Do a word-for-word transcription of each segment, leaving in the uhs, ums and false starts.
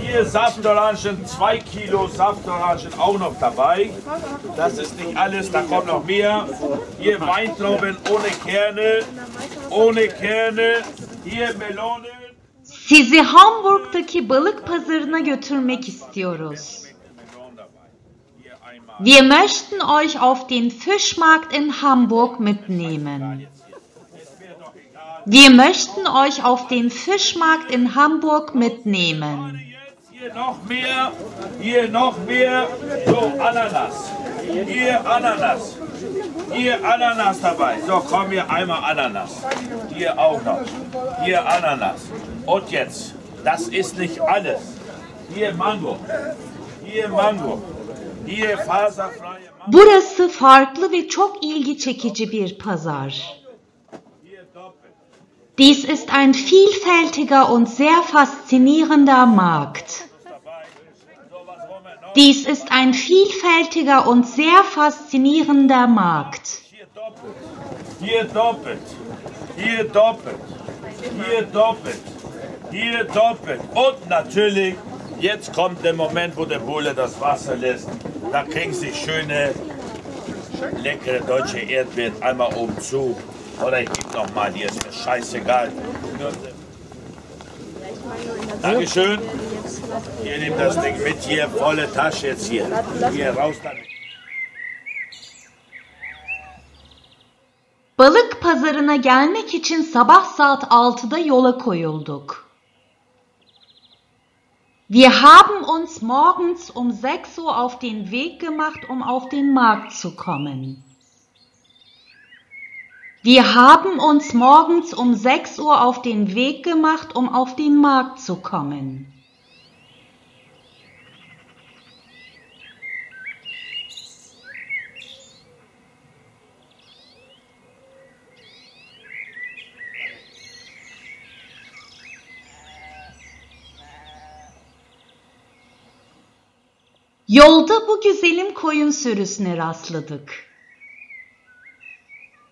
Hier Saftorangen, zwei Kilo Saftorangen auch noch dabei. Das ist nicht alles, da kommt noch mehr. Hier Weintrauben ohne Kerne, ohne Kerne. Hier Melone. Sizi Hamburg'daki balık pazarına götürmek istiyoruz. Wir möchten euch auf den Fischmarkt in Hamburg mitnehmen. Wir möchten euch auf den Fischmarkt in Hamburg mitnehmen. Hier noch mehr, hier noch mehr. So, Ananas. Hier Ananas. Hier Ananas dabei. So, komm hier einmal Ananas. Hier auch noch. Hier Ananas. Und jetzt, das ist nicht alles. Hier Mango. Hier Mango. Hier faserfreie Mango. Burası farklı ve çok ilgi çekici bir pazar. Dies ist ein vielfältiger und sehr faszinierender Markt. Dies ist ein vielfältiger und sehr faszinierender Markt. Hier doppelt, hier doppelt, hier doppelt, hier doppelt. Und natürlich, jetzt kommt der Moment, wo der Bulle das Wasser lässt. Da kriegen Sie schöne, leckere deutsche Erdbeeren einmal oben zu. Oder ich gebe nochmal, hier ist mir scheißegal. Dankeschön. Ihr nehmt das Ding mit hier, volle Tasche jetzt hier. Hier raus damit. Balık pazarına gelmek için sabah saat altıda yola koyulduk. Wir haben uns morgens um sechs Uhr auf den Weg gemacht, um auf den Markt zu kommen. Wir haben uns morgens um sechs Uhr auf den Weg gemacht, um auf den Markt zu kommen. Yolda bu güzelim koyun sürüsüne rastladık.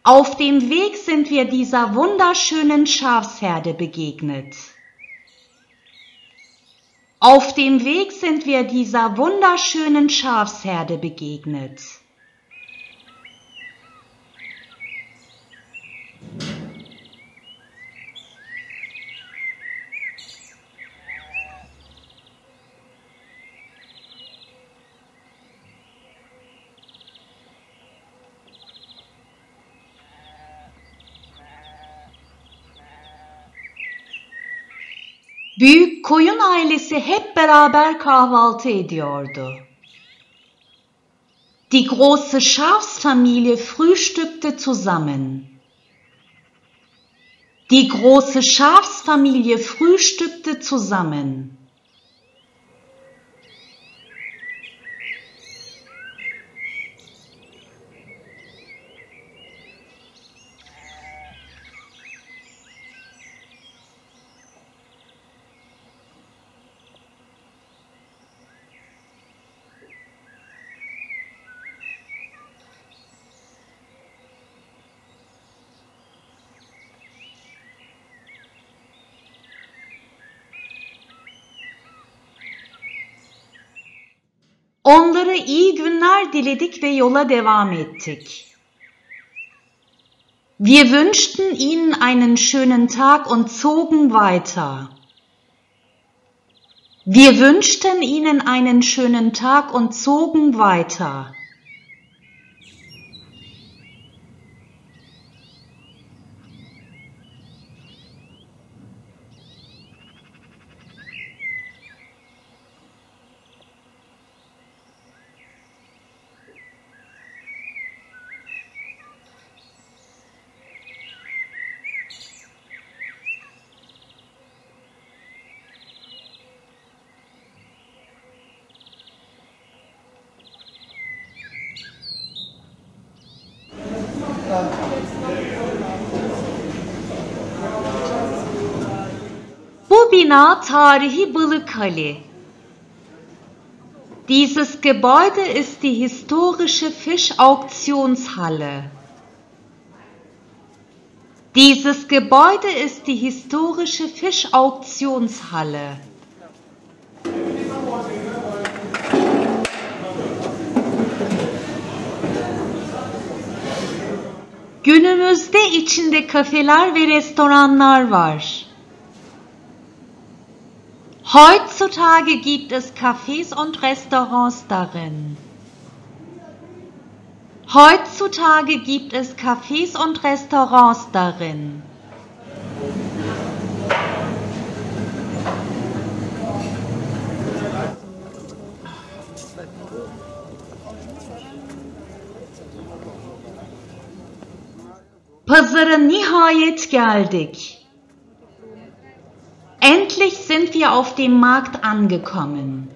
Auf dem Weg sind wir dieser wunderschönen Schafsherde begegnet. Auf dem Weg sind wir dieser wunderschönen Schafsherde begegnet. Büyük koyun ailesi hep beraber kahvaltı ediyordu. Die große Schafsfamilie frühstückte zusammen. Die große Schafsfamilie frühstückte zusammen. Onlara iyi günler diledik ve yola devam ettik. Wir wünschten ihnen einen schönen Tag und zogen weiter. Wir wünschten ihnen einen schönen Tag und zogen weiter. Bu bina tarihi Balıkhali. Dieses Gebäude ist die historische Fischauktionshalle. Dieses Gebäude ist die historische Fischauktionshalle. Günümüzde içinde kafeler ve restoranlar var. Heutzutage gibt es Cafés und Restaurants darin. Heutzutage gibt es Cafés und Restaurants darin. Pazara nihayet geldik. Endlich sind wir auf dem Markt angekommen.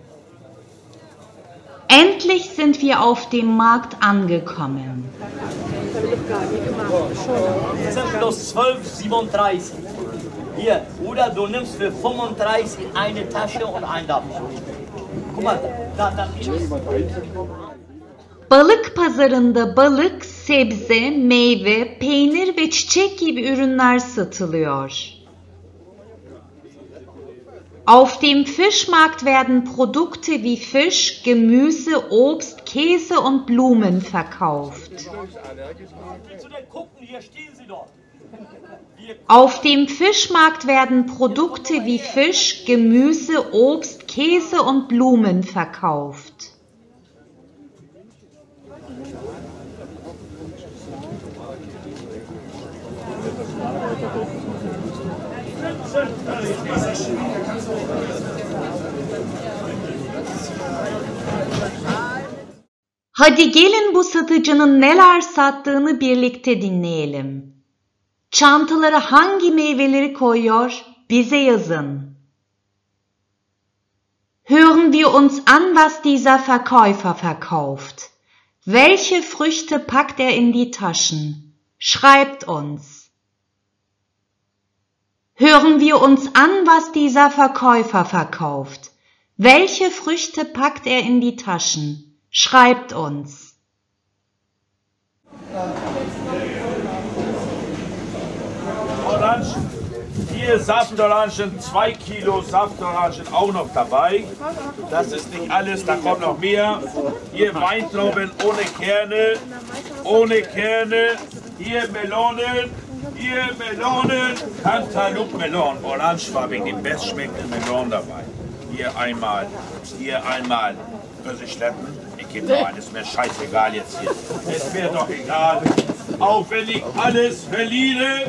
Endlich sind wir auf dem Markt angekommen. Wir sind bloß zwölf Euro siebenunddreißig. Hier, oder du nimmst für fünfunddreißig eine Tasche und einen Dampf. Guck mal, da, da. Balık pazarında balık, sebze, meyve, peynir ve çiçek gibi ürünler satılıyor. Auf dem Fischmarkt werden Produkte wie Fisch, Gemüse, Obst, Käse und Blumen verkauft. Auf dem Fischmarkt werden Produkte wie Fisch, Gemüse, Obst, Käse und Blumen verkauft. Hadi gelin bu satıcının neler sattığını birlikte dinleyelim. Çantalara hangi meyveleri koyuyor? Bize yazın. Hören wir uns an, was dieser Verkäufer verkauft. Welche Früchte packt er in die Taschen? Schreibt uns. Hören wir uns an, was dieser Verkäufer verkauft. Welche Früchte packt er in die Taschen? Schreibt uns. Orangen. Hier Saftorangen, zwei Kilo Saftorangen auch noch dabei. Das ist nicht alles, da kommt noch mehr. Hier Weintrauben ohne Kerne, ohne Kerne. Hier Melonen. Hier Melonen, Cantaloupe-Melonen, orangefarbig, die bestschmeckenden Melonen dabei. Hier einmal, hier einmal. Können Sie schleppen? Ich gebe noch eines, ist mir scheißegal jetzt hier. Es wäre doch egal. Auch wenn ich alles verliere,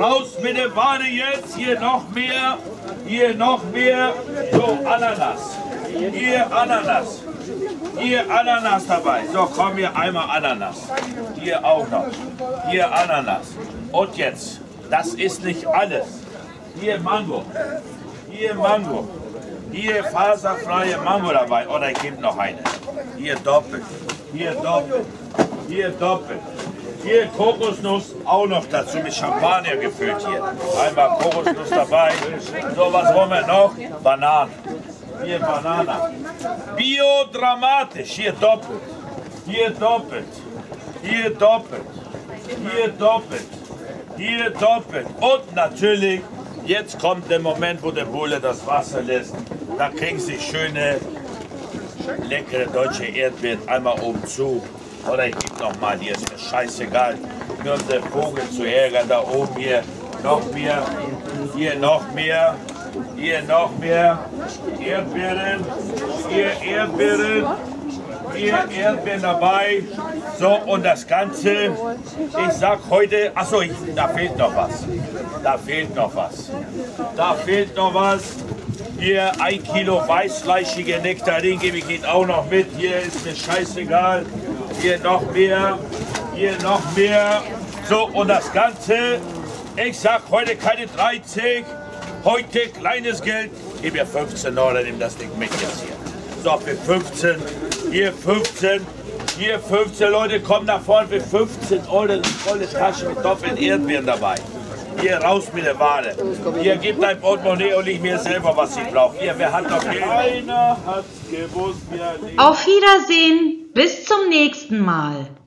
raus mit der Ware jetzt. Hier noch mehr, hier noch mehr. So, Ananas. Hier Ananas. Hier Ananas dabei. So, komm hier einmal Ananas. Hier auch noch. Hier Ananas. Und jetzt, das ist nicht alles. Hier Mango. Hier Mango. Hier faserfreie Mango dabei. Oder ich gebe noch eine. Hier doppelt. Hier doppelt. Hier doppelt. Hier Kokosnuss auch noch dazu mit Champagner gefüllt hier. Einmal Kokosnuss dabei. So, was wollen wir noch? Bananen. Hier Banane. Biodramatisch. Hier doppelt. Hier doppelt. Hier doppelt. Hier doppelt. Hier doppelt. Und natürlich, jetzt kommt der Moment, wo der Bulle das Wasser lässt. Da kriegen Sie schöne, leckere deutsche Erdbeeren. Einmal oben zu. Oder ich gebe nochmal hier. Ist mir scheißegal. Nur um den Vogel zu ärgern. Da oben hier noch mehr. Hier noch mehr. Hier noch mehr. Erdbeeren. Hier Erdbeeren. Hier Erdbeeren dabei. So, und das Ganze, ich sag heute, achso, ich, da fehlt noch was. Da fehlt noch was. Da fehlt noch was. Hier ein Kilo weißfleischige Nektarinen gebe ich Ihnen auch noch mit. Hier ist mir scheißegal. Hier noch mehr. Hier noch mehr. So, und das Ganze, ich sag heute keine dreißig. Heute kleines Geld. Gib mir fünfzehn Euro, dann nimm das Ding mit jetzt hier. So, für fünfzehn. Hier fünfzehn. Hier fünfzehn Leute, kommen nach vorne für fünfzehn Euro, eine volle Tasche mit doppelten Erdbeeren dabei. Hier raus mit der Ware. Hier gibt ein Portemonnaie und ich mir selber, was ich brauche. Hier, wer hat noch Geld? Keiner hat's gewusst. Auf Wiedersehen, bis zum nächsten Mal.